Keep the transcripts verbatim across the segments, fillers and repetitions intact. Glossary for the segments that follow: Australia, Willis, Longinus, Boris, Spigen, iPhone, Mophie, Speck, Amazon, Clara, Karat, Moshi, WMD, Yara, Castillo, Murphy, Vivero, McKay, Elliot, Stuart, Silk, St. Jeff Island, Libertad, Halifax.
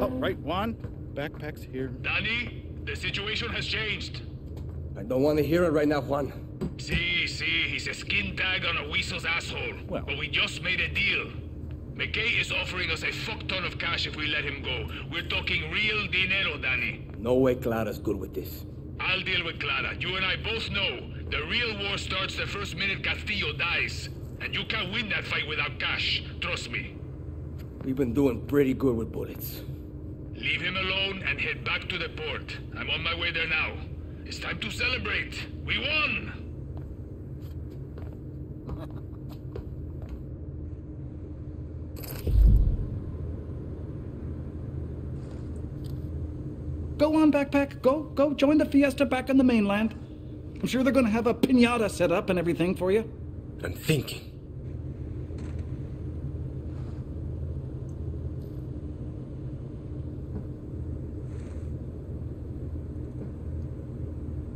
Oh, right, Juan. Backpack's here. Danny, the situation has changed. I don't want to hear it right now, Juan. See, si, see, si, he's a skin tag on a weasel's asshole. Well. But we just made a deal. McKay is offering us a fuck ton of cash if we let him go. We're talking real dinero, Danny. No way Clara's good with this. I'll deal with Clara. You and I both know the real war starts the first minute Castillo dies. And you can't win that fight without cash. Trust me. We've been doing pretty good with bullets. Leave him alone and head back to the port. I'm on my way there now. It's time to celebrate. We won! Go on, backpack. Go, go. Join the fiesta back on the mainland. I'm sure they're gonna have a piñata set up and everything for you. I'm thinking.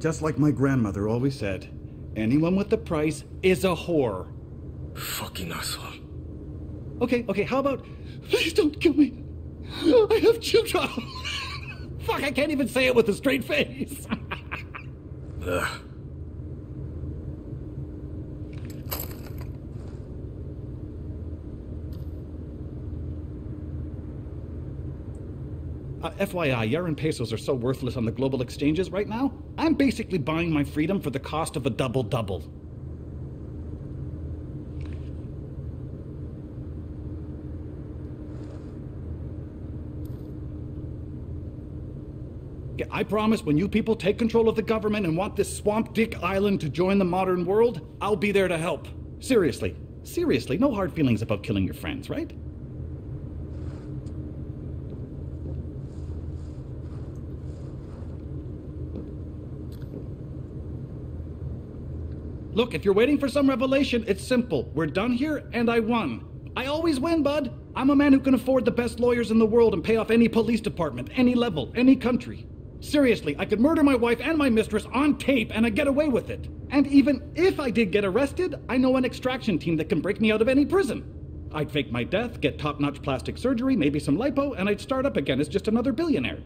Just like my grandmother always said, anyone with the price is a whore. Fucking asshole. Okay, okay, how about... Please don't kill me. I have children. Fuck, I can't even say it with a straight face. Ugh. Uh, F Y I, Yara and pesos are so worthless on the global exchanges right now, I'm basically buying my freedom for the cost of a double-double. Yeah, I promise when you people take control of the government and want this swamp dick island to join the modern world, I'll be there to help. Seriously. Seriously, no hard feelings about killing your friends, right? Look, if you're waiting for some revelation, it's simple. We're done here, and I won. I always win, bud. I'm a man who can afford the best lawyers in the world and pay off any police department, any level, any country. Seriously, I could murder my wife and my mistress on tape, and I'd get away with it. And even if I did get arrested, I know an extraction team that can break me out of any prison. I'd fake my death, get top-notch plastic surgery, maybe some lipo, and I'd start up again as just another billionaire.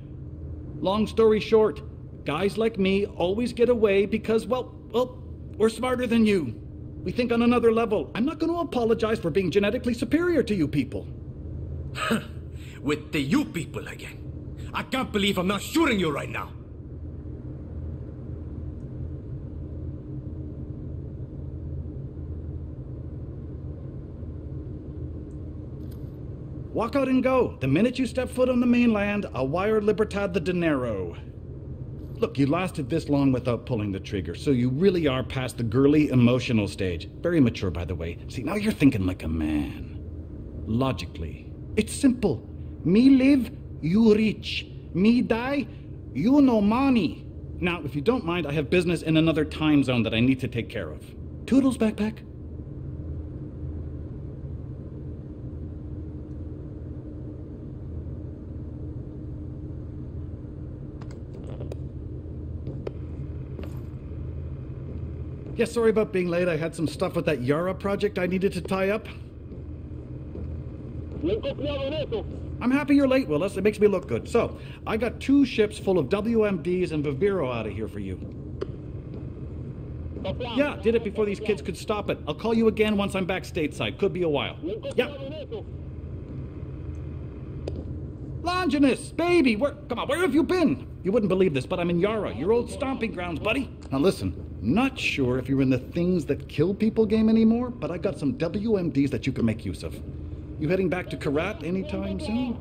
Long story short, guys like me always get away because, well, well... we're smarter than you. We think on another level. I'm not going to apologize for being genetically superior to you people. With the you people again. I can't believe I'm not shooting you right now. Walk out and go. The minute you step foot on the mainland, I'll wire Libertad the dinero. Look, you lasted this long without pulling the trigger, so you really are past the girly, emotional stage. Very mature, by the way. See, now you're thinking like a man. Logically. It's simple. Me live, you rich. Me die, you no money. Now, if you don't mind, I have business in another time zone that I need to take care of. Toodles, backpack. Yeah, sorry about being late. I had some stuff with that Yara project I needed to tie up. I'm happy you're late, Willis. It makes me look good. So, I got two ships full of W M Ds and Vivero out of here for you. Yeah, did it before these kids could stop it. I'll call you again once I'm back stateside. Could be a while. Yeah. Longinus, baby, where? Come on, where have you been? You wouldn't believe this, but I'm in Yara, your old stomping grounds, buddy. Now listen. Not sure if you're in the things that kill people game anymore, but I got some W M Ds that you can make use of. You heading back to Karat anytime soon?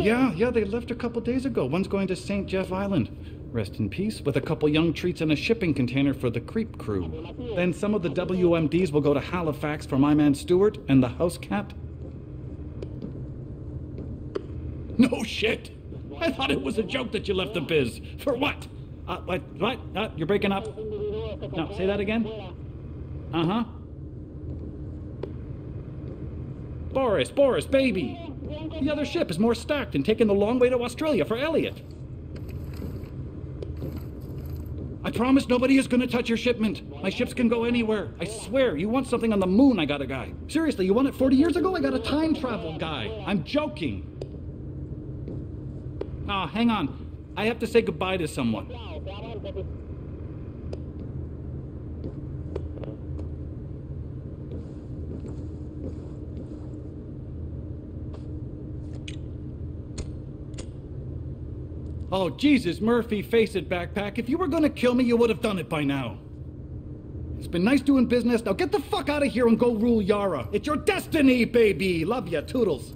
Yeah, yeah, they left a couple days ago. One's going to Saint Jeff Island. Rest in peace, with a couple young treats in a shipping container for the creep crew. Then some of the W M Ds will go to Halifax for my man Stuart and the house cat. No shit! I thought it was a joke that you left the biz. For what? Uh, what? What? Uh, you're breaking up. No, say that again. Uh-huh. Boris, Boris, baby. The other ship is more stacked and taking the long way to Australia for Elliot. I promise nobody is gonna touch your shipment. My ships can go anywhere. I swear, you want something on the moon, I got a guy. Seriously, you want it forty years ago? I got a time travel guy. I'm joking. Ah, oh, hang on. I have to say goodbye to someone. Oh, Jesus, Murphy, face it, backpack. If you were gonna kill me, you would have done it by now. It's been nice doing business. Now get the fuck out of here and go rule Yara. It's your destiny, baby. Love ya, toodles.